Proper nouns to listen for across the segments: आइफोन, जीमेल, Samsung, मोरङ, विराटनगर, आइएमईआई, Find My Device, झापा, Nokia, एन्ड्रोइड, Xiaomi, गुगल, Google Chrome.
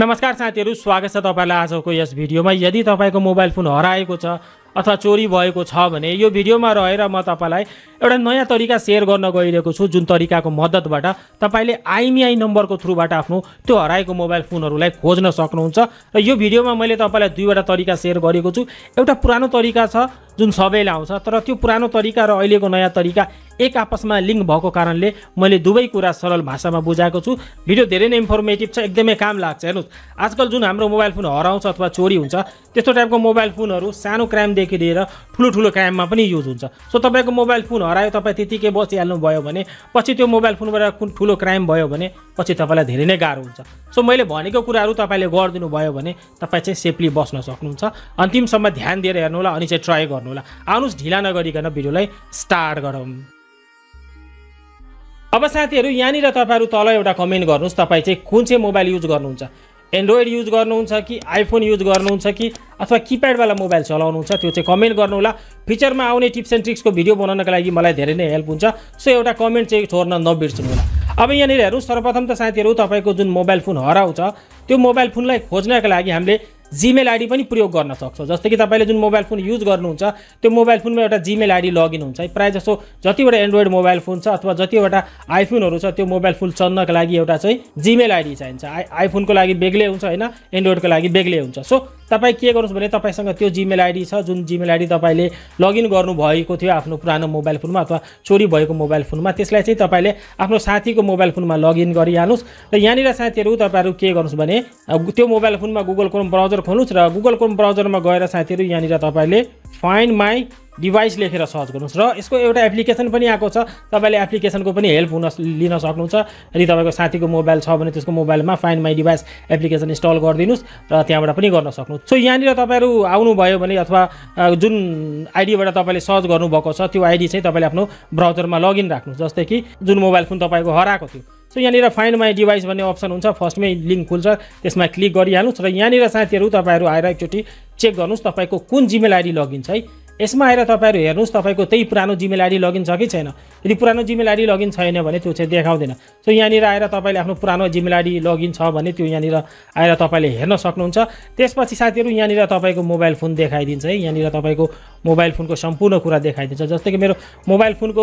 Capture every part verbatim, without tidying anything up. नमस्कार साथीहरु, स्वागत छ तपाईलाई आजको यस भिडियोमा। यदि तपाईको मोबाइल फोन हराएको छ अथवा चोरी भएको छ भने यो भिडियोमा रहेर म तपाईलाई एउटा नयाँ तरिका शेयर गर्न गइरहेको छु, जुन तरिकाको मद्दतबाट तपाईले आइएमईआई नम्बरको थ्रुबाट आफ्नो त्यो हराएको मोबाइल फोनहरूलाई खोज्न सक्नुहुन्छ। र यो भिडियोमा मैले तपाईलाई दुईवटा तरिका शेयर गरेको छु। एउटा पुरानो तरिका छ जुन सबैले आउँछ, तर त्यो पुरानो तरिका र अहिलेको नयाँ तरिका एक आपसमा लिंक भएको कारणले मैले दुवै कुरा सरल भाषामा बुझाएको छु। भिडियो धेरै नै इन्फर्मेटिभ छ, एकदमै काम लाग्छ। हेर्नुहोस्, आजकल जुन हाम्रो मोबाइल फोन हराउँछ अथवा चोरी हुन्छ त्यस्तो टाइपको मोबाइल फोनहरू सानो क्राइमदेखि लिएर ठुलो ठुलो क्राइममा पनि युज हुन्छ। सो तपाईँको मोबाइल फोन हरायो, तपाईँ त्यतिकै बसिहाल्नु भयो भने पछि त्यो मोबाइल फोनबाट कुन ठुलो क्राइम भयो भने पछि तपाईँलाई धेरै नै गाह्रो हुन्छ। सो मैले भनेको कुराहरू तपाईँले गरिदिनु भयो भने तपाईँ चाहिँ सेफली बस्न सक्नुहुन्छ। अन्तिमसम्म ध्यान दिएर हेर्नुहोला अनि चाहिँ ट्राई गर्नुहोला। आउनुहोस्, ढिला नगरिकन भिडियोलाई स्टार्ट गरौँ। अब साथीहरु, यहाँनिर तपाईहरु तल एउटा कमेन्ट गर्नुहोस्, तपाई चाहिँ कुन चाहिँ मोबाइल युज गर्नुहुन्छ। एन्ड्रोइड युज गर्नुहुन्छ कि आइफोन युज गर्नुहुन्छ कि अथवा किप्याडवाला मोबाइल चलाउनुहुन्छ, त्यो चाहिँ कमेन्ट गर्नुहोला। फ्युचरमा आउने टिप्स एन्ड ट्रिक्सको भिडियो बनाउनका लागि मलाई धेरै नै हेल्प हुन्छ। सो एउटा कमेन्ट चाहिँ छोड्न नबिर्सनुहोला। अब यहाँनिर हेर्नु, सर्वप्रथम त साथीहरु तपाईको जुन मोबाइल फोन हराउँछ त्यो मोबाइल फोनलाई खोज्नका लागि हामीले जीमेल आइडी पनि प्रयोग गर्न सक्छौं। जस्तै कि तपाईले जुन मोबाइल फोन युज गर्नुहुन्छ त्यो मोबाइल फोनमा एउटा जीमेल आइडी लगइन हुन्छ। प्राय जसो जतिवटा एन्ड्रोइड मोबाइल फोन छ अथवा जतिवटा आइफोनहरु छ त्यो मोबाइल फोन चल्नका लागि एउटा चाहिँ जीमेल आइडी चाहिन्छ। आइफोनको लागि बेग्लै हुन्छ हैन, एन्ड्रोइडको लागि बेग्लै हुन्छ। सो तपाई के गर्नुस् भने तपाईसँग त्यो जीमेल आइडी छ, जुन जीमेल आइडी तपाईले लगइन गर्नु भएको थियो आफ्नो पुरानो मोबाइल फोनमा अथवा चोरी भएको मोबाइल फोनमा, त्यसलाई चाहिँ तपाईले आफ्नो साथीको मोबाइल फोनमा लगइन गरिहाल्नुस्। र यहाँनिर साथीहरु तपाईहरु के गर्नुस् भने त्यो मोबाइल फोनमा गुगल क्रोम ब्राउजर खोल्नुस् र गुगल क्रोम ब्राउजरमा गएर साथीहरु यहाँनिर तपाईले फाइन्ड माई डिभाइस लेखेर सर्च गर्नुहोस्। र यसको एउटा एप्लिकेसन पनि आएको छ, तपाईले एप्लिकेसनको पनि हेल्प हुन लिन सक्नुहुन्छ। यदि तपाईँको साथीको मोबाइल छ भने त्यसको मोबाइलमा find my device application install गरिदिनुहोस् र त्यहाँबाट पनि गर्न सक्नुहुन्छ। सो यहाँनिर तपाईँहरू आउनुभयो भने अथवा जुन आइडीबाट तपाईँले सर्च गर्नुभएको छ त्यो आइडी चाहिँ तपाईँले आफ्नो ब्राउजरमा लगइन राख्नुहोस्। जस्तै कि जुन मोबाइल फोन तपाईँको हराएको थियो, सो यहाँनिर फाइन्ड माई डिभाइस भन्ने अप्सन हुन्छ, फर्स्टमै लिङ्क खुल्छ, त्यसमा क्लिक गरिहाल्नुहोस्। र यहाँनिर साथीहरू तपाईँहरू आएर एकचोटि चेक गर्नुहोस् तपाईँको कुन जीमेल आइडी लगइन छ है। यसमा आएर तपाईहरु हेर्नुस् तपाईको त्यही पुरानो जीमेल आइडी लगइन छ कि छैन। यदि पुरानो जीमेल आइडी लगइन छैन भने त्यो चाहिँ देखाउँदैन। सो यहाँनिर आएर तपाईले आफ्नो पुरानो जीमेल आइडी लगइन छ भने त्यो यहाँनिर आएर तपाईले हेर्न सक्नुहुन्छ। त्यसपछि साथीहरु यहाँनिर तपाईको मोबाइल फोन देखाइदिन्छ है। यहाँनिर तपाईको मोबाइल फोनको सम्पूर्ण कुरा देखाइदिन्छ। जस्तै कि मेरो मोबाइल फोनको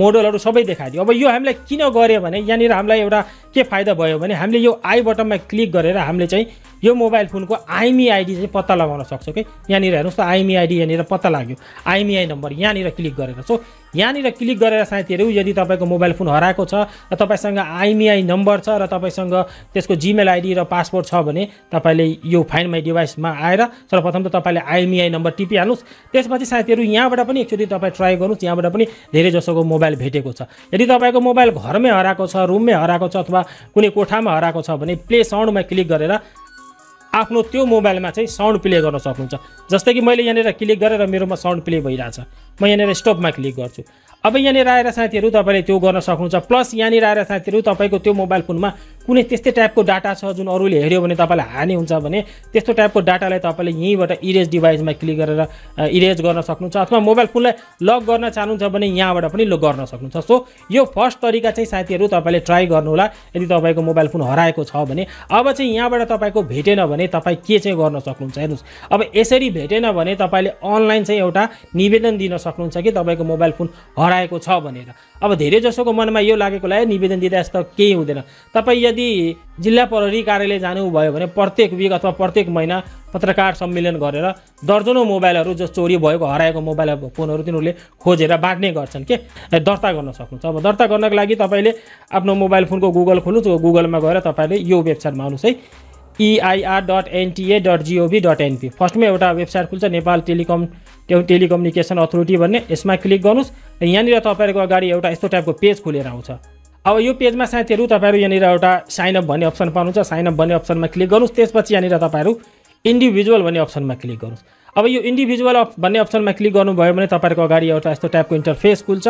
मोडलहरु सबै देखाइदियो। अब यो हामीले किन गर्यो भने यहाँनिर हामीलाई एउटा के फाइदा भयो भने हामीले यो आई बटनमा क्लिक गरेर हामीले चाहिँ यो मोबाइल फोनको आइएमईआई आइडी चाहिँ पत्ता लगाउन सक्छौं कि। यहाँनिर हेर्नुस् त आइएमईआई आइडी यहाँनिर पत्ता लाग्यो, आइएमईआई नम्बर यहाँनिर क्लिक गरेर। सो यहाँनिर क्लिक गरेर साथीहरू यदि तपाईँको मोबाइल फोन हराएको छ र तपाईँसँग आइएमईआई नम्बर छ र तपाईँसँग त्यसको जीमेल आइडी र पासपोर्ट छ भने तपाईँले यो फाइन्ड माई डिभाइसमा आएर सर्वप्रथम त तपाईँले आइएमईआई नम्बर टिपिहाल्नुहोस्। त्यसपछि साथीहरू यहाँबाट पनि एकचोटि तपाईँ ट्राई गर्नुहोस्। यहाँबाट पनि धेरै जसोको मोबाइल भेटेको छ। यदि तपाईँको मोबाइल घरमै हराएको छ, रुममै हराएको छ अथवा कुनै कोठामा हराएको छ भने प्ले साउन्डमा क्लिक गरेर आफ्नो त्यो मोबाइलमा चाहिँ साउन्ड प्ले गर्न सक्नुहुन्छ। जस्तै कि मैले यहाँनिर क्लिक गरेर मेरोमा साउन्ड प्ले भइरहेछ, म यहाँनिर स्टपमा क्लिक गर्छु। अब यहाँनिर आएर साथीहरू तपाईँले त्यो गर्न सक्नुहुन्छ। प्लस यहाँनिर आएर साथीहरू तपाईँको त्यो मोबाइल फोनमा कुनै त्यस्तै टाइपको डाटा छ जुन अरूले हेर्यो भने तपाईँलाई हानि हुन्छ भने त्यस्तो टाइपको डाटालाई तपाईँले यहीँबाट इरेज डिभाइसमा क्लिक गरेर इरेज गर्न सक्नुहुन्छ। अथवा मोबाइल फोनलाई लक गर्न चाहनुहुन्छ भने यहाँबाट पनि लक गर्न सक्नुहुन्छ। सो यो फर्स्ट तरिका चाहिँ साथीहरू तपाईँले ट्राई गर्नुहोला यदि तपाईँको मोबाइल फोन हराएको छ भने। अब चाहिँ यहाँबाट तपाईँको भेटेन भने तपाईँ के चाहिँ गर्न सक्नुहुन्छ हेर्नुहोस्। अब यसरी भेटेन भने तपाईँले अनलाइन चाहिँ एउटा निवेदन दिन सक्नुहुन्छ कि तपाईँको मोबाइल फोन हराएको छ भनेर। अब धेरै जसोको मनमा यो लागेकोलाई निवेदन दिँदा यस्तो केही हुँदैन। तपाईँ यदि जिल्ला प्रहरी कार्यालय जानुभयो भने प्रत्येक विक अथवा प्रत्येक महिना पत्रकार सम्मेलन गरेर दर्जनौं मोबाइलहरू जो चोरी भएको हराएको मोबाइल फोनहरू तिनीहरूले खोजेर बाँड्ने गर्छन् के, दर्ता गर्न सक्नुहुन्छ। अब दर्ता गर्नको लागि तपाईँले आफ्नो मोबाइल फोनको गुगल खोल्नुहोस्। गुगलमा गएर तपाईँले यो वेबसाइटमा आउनुहोस् है, E I R dot NTA dot GOV dot NP. फर्स्टमा एउटा वेबसाइट खुल्छ, नेपाल टेलिकम टेलिकम्युनिकेसन अथोरिटी भन्ने, यसमा क्लिक गर्नुहोस्। यहाँनिर तपाईँहरूको अगाडि एउटा यस्तो टाइपको पेज खुलेर आउँछ। अब यो पेजमा साथीहरू तपाईँहरू यहाँनिर एउटा साइनअप भन्ने अप्सन पाउनुहुन्छ। साइनअप भन्ने अप्सनमा क्लिक गर्नुहोस्। त्यसपछि यहाँनिर तपाईँहरू इन्डिभिजुअल भन्ने अप्सनमा क्लिक गर्नुहोस्। अब यो इन्डिभिजुअल भन्ने अप्सनमा क्लिक गर्नुभयो भने तपाईँहरूको अगाडि एउटा यस्तो टाइपको इन्टरफेस खुल्छ।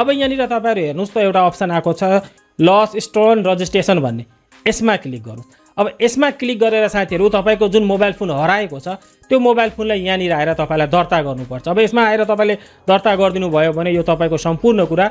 अब यहाँनिर तपाईँहरू हेर्नुहोस् त एउटा अप्सन आएको छ लस्ट स्टोन रजिस्ट्रेसन भन्ने, यसमा क्लिक गर्नुहोस्। अब यसमा क्लिक गरेर साथीहरु तपाईको जुन मोबाइल फोन हराएको छ त्यो मोबाइल फोनलाई यहाँ निर आएर तपाईलाई दर्ता गर्नुपर्छ। अब यसमा आएर तपाईले दर्ता गर्दिनु भयो भने यो तपाईको सम्पूर्ण कुरा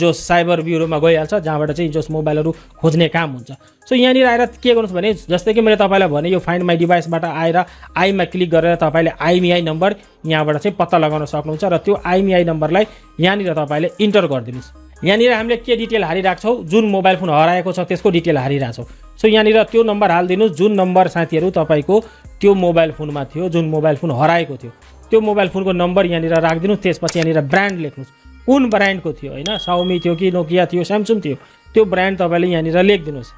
जो साइबर ब्युरोमा गइहाल्छ जहाँबाट चाहिँ जस मोबाइलहरु खोज्ने काम हुन्छ। सो यहाँ निर आएर के गर्नुस् भने जस्तै कि मैले तपाईलाई भने यो फाइन्ड माई डिभाइसबाट आएर आई मा क्लिक गरेर तपाईले आइएमईआई नम्बर यहाँबाट चाहिँ पत्ता लगाउन सक्नुहुन्छ र त्यो आइएमईआई नम्बरलाई यहाँ निर तपाईले इन्टर गर्दिनुस्। यहाँ निर हामीले के डिटेल हालिराख्छौ जुन मोबाइल फोन हराएको छ त्यसको डिटेल हालिराछौ। सो यहाँ निर त्यो नम्बर हालिदिनुस् जुन नम्बर साथीहरु तपाईको त्यो मोबाइल फोनमा थियो, जुन मोबाइल फोन हराएको थियो त्यो मोबाइल फोनको नम्बर यहाँ निर राखिदिनुस्। त्यसपछि यहाँ निर ब्रान्ड लेख्नुस्, कुन ब्रान्डको थियो, हैन Xiaomi थियो कि Nokia थियो Samsung थियो त्यो ब्रान्ड तपाईले यहाँ निर लेख्दिनुस्।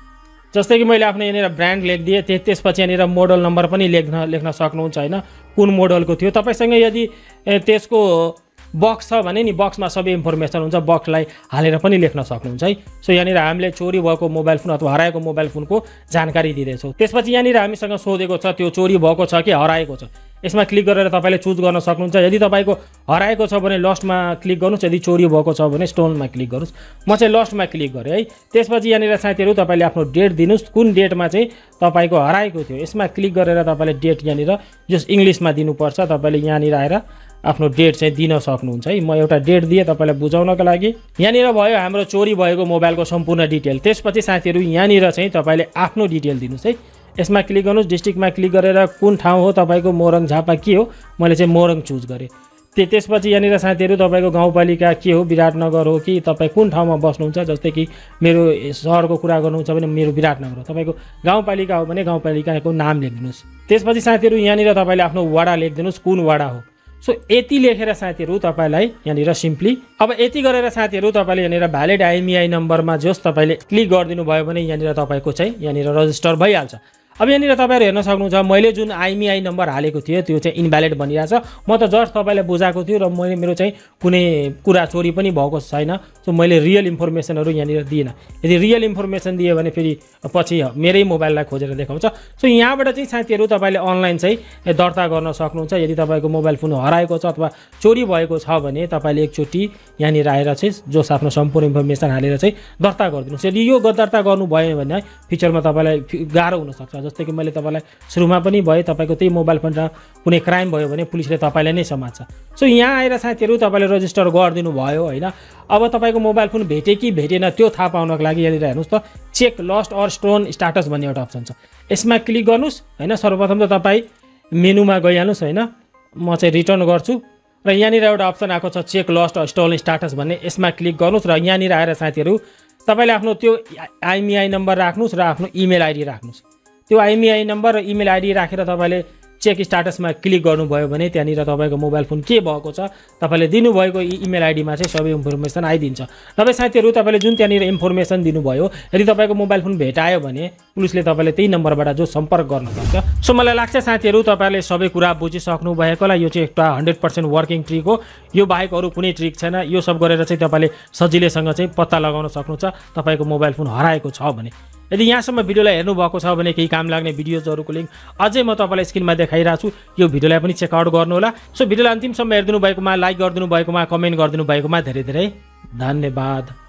जस्तै कि मैले आफ्नो यहाँ निर ब्रान्ड लेखिदिए त्यसपछि यहाँ निर मोडल नम्बर पनि लेख्न लेख्न सक्नुहुन्छ, हैन कुन मोडलको थियो। तपाईसँग यदि त्यसको बक्स छ भने नि बक्समा सबै इन्फर्मेसन हुन्छ, बक्सलाई हालेर पनि लेख्न सक्नुहुन्छ है। सो यहाँनिर हामीले चोरी भएको मोबाइल फोन अथवा हराएको मोबाइल फोनको जानकारी दिँदैछौँ। त्यसपछि यहाँनिर हामीसँग सोधेको छ त्यो चोरी भएको छ कि हराएको छ, यसमा क्लिक गरेर तपाईले चुज गर्न सक्नुहुन्छ। यदि तपाईको हराएको छ भने लस्टमा क्लिक गर्नुस्, यदि चोरी भएको छ भने स्टोनमा क्लिक गर्नुस्। म चाहिँ लस्टमा क्लिक गरेँ है। त्यसपछि यहाँनिर साथीहरु तपाईले आफ्नो डेट दिनुस्, कुन डेटमा चाहिँ तपाईको हराएको थियो यसमा क्लिक गरेर तपाईले डेट यहाँनिर जस इंग्लिशमा दिनुपर्छ। तपाईले यहाँनिर आएर आफ्नो डेट चाहिँ दिन सक्नुहुन्छ है। म एउटा डेट दिए तपाईलाई बुझाउनको लागि। यहाँनिर भयो हाम्रो चोरी भएको मोबाइलको सम्पूर्ण डिटेल। त्यसपछि साथीहरु यहाँनिर चाहिँ तपाईले आफ्नो डिटेल दिनुस् है। यसमा क्लिक गर्नुस्, डिस्ट्रिक्टमा क्लिक गरेर कुन ठाउँ हो तपाईको मोरङ झापा के हो, मैले चाहिँ मोरङ चुज गरेँ। त्यो त्यसपछि यहाँनिर साथीहरु तपाईको गाउँपालिका के हो, विराटनगर हो कि तपाई कुन ठाउँमा बस्नुहुन्छ। जस्तै कि मेरो शहरको कुरा गर्नुहुन्छ भने मेरो विराटनगर हो, तपाईको गाउँपालिका हो भने गाउँपालिकाको नाम लेखिदिनुस्। त्यसपछि साथीहरु यहाँनिर तपाईले आफ्नो वडा लेखिदिनुस्, कुन वडा हो। सो यति लेखेर साथीहरु तपाईलाई यहाँनिर सिम्पली अब यति गरेर साथीहरु तपाईले यहाँनिर भ्यालिड आइएमईआई नम्बरमा जस तपाईले क्लिक गर्दिनु भयो भने यहाँनिर तपाईको चाहिँ यहाँनिर रजिस्टर भइहाल्छ। अब यहाँनिर तपाईहरु हेर्न सक्नुहुन्छ मैले जुन आइएमईआई नम्बर हालेको थिएँ त्यो चाहिँ इनभ्यालिड भनिरहेछ। म त जस्ट तपाईलाई बुझाएको थियो र मैले मेरो चाहिँ कुनै कुरा चोरी पनि भएको छैन। सो मैले रियल इन्फर्मेसनहरु यहाँनिर दिइनँ। यदि रियल इन्फर्मेसन दिए भने फेरि पछि मेरै मोबाइललाई खोजेर देखाउँछ। सो यहाँबाट चाहिँ साथीहरु तपाईले अनलाइन चाहिँ दर्ता गर्न सक्नुहुन्छ। यदि तपाईको मोबाइल फोन हराएको छ अथवा चोरी भएको छ भने तपाईले एकचोटी यहाँनिर आएर चाहिँ जस आफ्नो सम्पूर्ण इन्फर्मेसन हालेर चाहिँ दर्ता गर्दिनुस्। यदि यो दर्ता गर्नु भयो भने फ्युचरमा तपाईलाई गाह्रो हुन सक्छ। जस्तै कि मैले तपाईलाई सुरुमा पनि भए तपाईको त्यही मोबाइल फोन र कुनै क्राइम भयो भने पुलिसले तपाईलाई नै समात्छ। सो यहाँ आएर साथीहरु तपाईले रजिस्टर गरिदिनु भयो हैन। अब तपाईको मोबाइल फोन भेटे कि भेटेन त्यो थाहा पाउनको लागि यहाँनिर हेर्नुस् त check lost or stolen status भन्ने एउटा अप्सन छ। यसमा क्लिक गर्नुस् हैन। सर्वप्रथम त तपाई मेनुमा गइहाल्नुस् हैन। म चाहिँ रिटर्न गर्छु र यहाँनिर एउटा अप्सन आएको छ check lost or stolen status भन्ने। यसमा क्लिक गर्नुस् र यहाँनिर आएर साथीहरु तपाईले आफ्नो त्यो आइएमईआई नम्बर राख्नुस् र आफ्नो इमेल आइडी राख्नुस्। त्यो आइएमईआई नम्बर र इमेल आइडी राखेर तपाईले चेक स्ट्याटसमा क्लिक गर्नुभयो भने त्यहाँनिर तपाईको मोबाइल फोन के भएको छ तपाईले दिनुभएको इमेल आइडीमा चाहिँ सबै इन्फर्मेसन आइदिन्छ। नभए साथीहरु तपाईले जुन त्यहाँनिर इन्फर्मेसन दिनुभयो यदि तपाईको मोबाइल फोन भेटायो भने पुलिसले तपाईले त्यही नम्बरबाट जो सम्पर्क गर्न सक्छ। सो मलाई लाग्छ साथीहरु तपाईले सबै कुरा बुझिसक्नु भएकोला। यो चाहिँ एउटा हन्ड्रेड पर्सेंट वर्किङ ट्रिक हो। यो बाहेक अरू कुनै ट्रिक छैन। यो सब गरेर चाहिँ तपाईले सजिलैसँग चाहिँ पत्ता लगाउन सक्नुहुन्छ तपाईको मोबाइल फोन हराएको छ भने। यदि यहाँसम्म भिडियोलाई हेर्नु भएको छ भने केही काम लाग्ने भिडियोजहरुको लिंक अझै म तपाईलाई स्क्रिनमा देखाइराछु। यो भिडियोलाई पनि चेकआउट गर्नुहोला। सो भिडियोलाई अन्तिमसम्म हेर्दिनु भएकोमा, लाइक गरिदिनु भएकोमा, कमेन्ट गरिदिनु भएकोमा धेरै धेरै धन्यवाद।